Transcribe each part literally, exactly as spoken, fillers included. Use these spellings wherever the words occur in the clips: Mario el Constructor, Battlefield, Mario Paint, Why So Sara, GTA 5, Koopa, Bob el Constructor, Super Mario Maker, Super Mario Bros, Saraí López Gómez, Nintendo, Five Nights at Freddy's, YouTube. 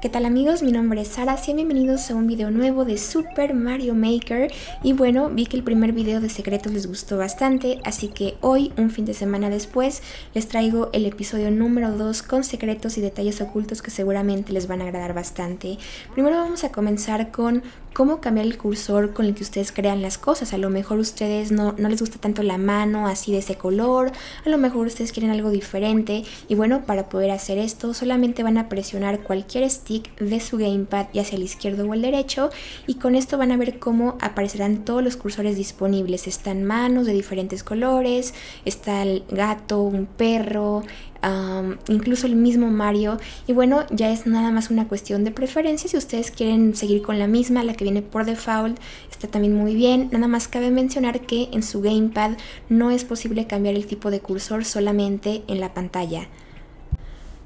¿Qué tal amigos? Mi nombre es Sara, sean bienvenidos a un video nuevo de Super Mario Maker. Y bueno, vi que el primer video de secretos les gustó bastante, así que hoy, un fin de semana después, les traigo el episodio número dos con secretos y detalles ocultos que seguramente les van a agradar bastante. Primero vamos a comenzar con cómo cambiar el cursor con el que ustedes crean las cosas. A lo mejor ustedes no, no les gusta tanto la mano así de ese color, a lo mejor ustedes quieren algo diferente. Y bueno, para poder hacer esto solamente van a presionar cualquier stick de su gamepad, ya sea el izquierdo o el derecho, y con esto van a ver cómo aparecerán todos los cursores disponibles. Están manos de diferentes colores, está el gato, un perro, Um, incluso el mismo Mario. Y bueno, ya es nada más una cuestión de preferencia. Si ustedes quieren seguir con la misma, la que viene por default, está también muy bien. Nada más cabe mencionar que en su gamepad no es posible cambiar el tipo de cursor, solamente en la pantalla.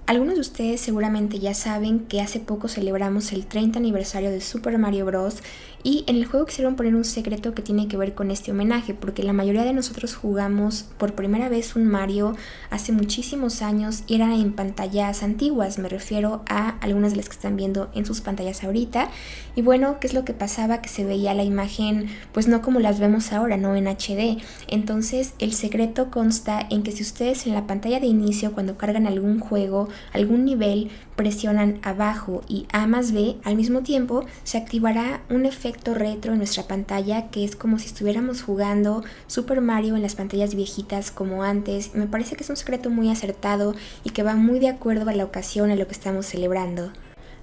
Algunos de ustedes seguramente ya saben que hace poco celebramos el treinta aniversario de Super Mario Bros. Y en el juego quisieron poner un secreto que tiene que ver con este homenaje, porque la mayoría de nosotros jugamos por primera vez un Mario hace muchísimos años y era en pantallas antiguas, me refiero a algunas de las que están viendo en sus pantallas ahorita. Y bueno, ¿qué es lo que pasaba? Que se veía la imagen pues no como las vemos ahora, no en H D. Entonces el secreto consta en que si ustedes en la pantalla de inicio, cuando cargan algún juego, algún nivel, presionan abajo y A más B, al mismo tiempo se activará un efecto retro en nuestra pantalla, que es como si estuviéramos jugando Super Mario en las pantallas viejitas como antes. Me parece que es un secreto muy acertado y que va muy de acuerdo a la ocasión, a lo que estamos celebrando.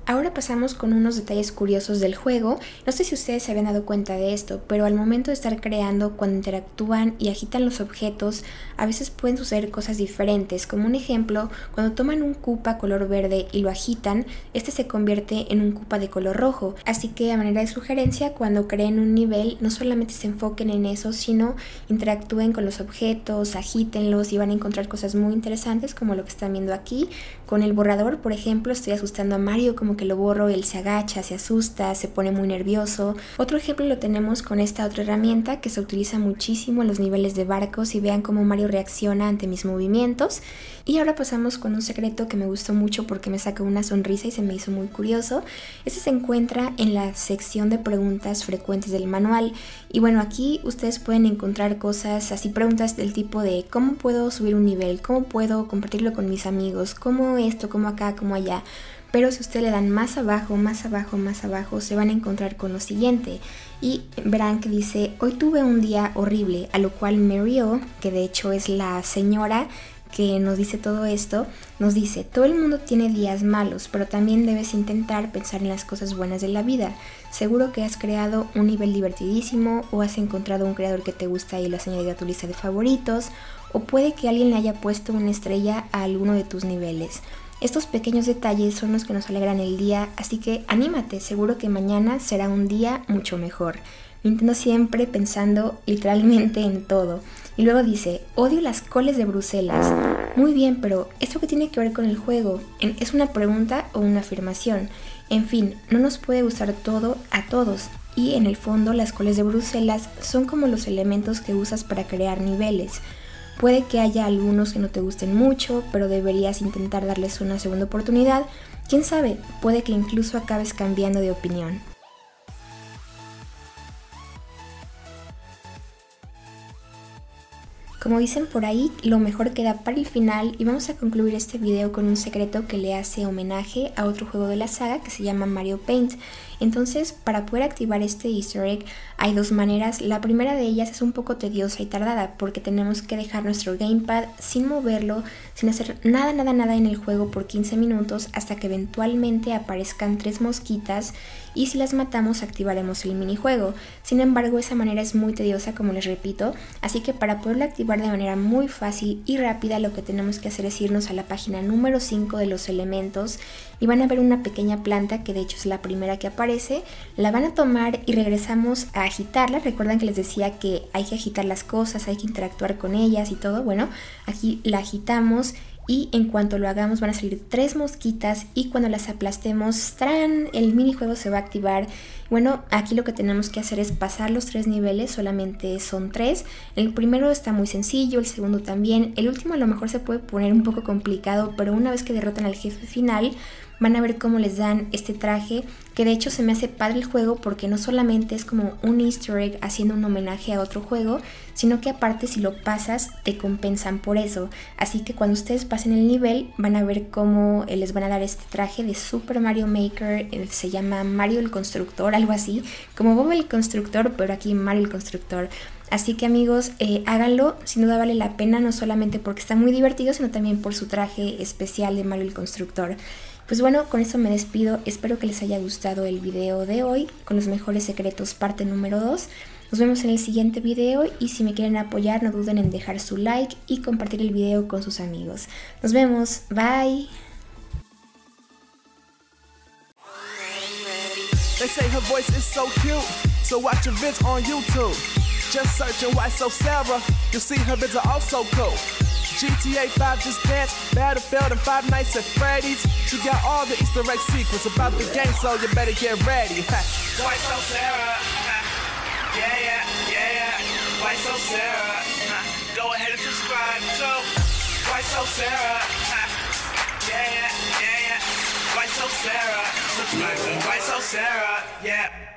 Ahora pasamos con unos detalles curiosos del juego. No sé si ustedes se habían dado cuenta de esto, pero al momento de estar creando, cuando interactúan y agitan los objetos, a veces pueden suceder cosas diferentes. Como un ejemplo, cuando toman un Koopa color verde y lo agitan, este se convierte en un Koopa de color rojo. Así que a manera de sugerencia, cuando creen un nivel, no solamente se enfoquen en eso, sino interactúen con los objetos, agítenlos y van a encontrar cosas muy interesantes, como lo que están viendo aquí. Con el borrador, por ejemplo, estoy asustando a Mario, como que lo borro, él se agacha, se asusta, se pone muy nervioso. Otro ejemplo lo tenemos con esta otra herramienta que se utiliza muchísimo en los niveles de barcos, y vean cómo Mario reacciona ante mis movimientos. Y ahora pasamos con un secreto que me gustó mucho porque me sacó una sonrisa y se me hizo muy curioso. Este se encuentra en la sección de preguntas frecuentes del manual, y bueno, aquí ustedes pueden encontrar cosas así, preguntas del tipo de ¿cómo puedo subir un nivel? ¿Cómo puedo compartirlo con mis amigos? ¿Cómo esto? ¿Cómo acá? ¿Cómo allá? Pero si ustedes le dan más abajo, más abajo, más abajo, se van a encontrar con lo siguiente. Y verán que dice, hoy tuve un día horrible, a lo cual Mario, que de hecho es la señora que nos dice todo esto, nos dice, todo el mundo tiene días malos, pero también debes intentar pensar en las cosas buenas de la vida. Seguro que has creado un nivel divertidísimo, o has encontrado un creador que te gusta y lo has añadido a tu lista de favoritos, o puede que alguien le haya puesto una estrella a alguno de tus niveles. Estos pequeños detalles son los que nos alegran el día, así que anímate, seguro que mañana será un día mucho mejor. Nintendo siempre pensando literalmente en todo. Y luego dice, odio las coles de Bruselas. Muy bien, pero ¿esto qué tiene que ver con el juego? ¿Es una pregunta o una afirmación? En fin, no nos puede gustar todo a todos. Y en el fondo, las coles de Bruselas son como los elementos que usas para crear niveles. Puede que haya algunos que no te gusten mucho, pero deberías intentar darles una segunda oportunidad. Quién sabe, puede que incluso acabes cambiando de opinión. Como dicen por ahí, lo mejor queda para el final, y vamos a concluir este video con un secreto que le hace homenaje a otro juego de la saga que se llama Mario Paint. Entonces, para poder activar este easter egg hay dos maneras. La primera de ellas es un poco tediosa y tardada, porque tenemos que dejar nuestro gamepad sin moverlo, sin hacer nada, nada, nada en el juego por quince minutos, hasta que eventualmente aparezcan tres mosquitas, y si las matamos activaremos el minijuego. Sin embargo, esa manera es muy tediosa, como les repito, así que para poderlo activar de manera muy fácil y rápida, lo que tenemos que hacer es irnos a la página número cinco de los elementos, y van a ver una pequeña planta que de hecho es la primera que aparece. La van a tomar y regresamos a agitarla. Recuerdan que les decía que hay que agitar las cosas, hay que interactuar con ellas y todo. Bueno, aquí la agitamos, y en cuanto lo hagamos van a salir tres mosquitas, y cuando las aplastemos, ¡tarán!, el minijuego se va a activar. Bueno, aquí lo que tenemos que hacer es pasar los tres niveles, solamente son tres. El primero está muy sencillo, el segundo también, el último a lo mejor se puede poner un poco complicado, pero una vez que derrotan al jefe final Van a ver cómo les dan este traje, que de hecho se me hace padre el juego porque no solamente es como un easter egg haciendo un homenaje a otro juego, sino que aparte si lo pasas te compensan por eso. Así que cuando ustedes pasen el nivel van a ver cómo les van a dar este traje de Super Mario Maker, se llama Mario el Constructor, algo así, como Bob el Constructor, pero aquí Mario el Constructor. Así que amigos, eh, háganlo, sin duda vale la pena, no solamente porque está muy divertido, sino también por su traje especial de Mario el Constructor. Pues bueno, con eso me despido, espero que les haya gustado el video de hoy, con los mejores secretos parte número dos. Nos vemos en el siguiente video y si me quieren apoyar no duden en dejar su like y compartir el video con sus amigos. Nos vemos, bye. They say her voice is so cute, so watch her vids on YouTube. Just searching Why So Sara, you'll see her vids are also cool. G T A five just dance, Battlefield and Five Nights at Freddy's. She got all the Easter egg secrets about the game, so you better get ready. Why So Sara? Yeah, yeah, yeah, yeah. Why So Sara? Go ahead and subscribe to Why So Sara? Yeah, yeah, yeah, yeah. Why So Sara? Subscribe to Why So Sara? Yeah.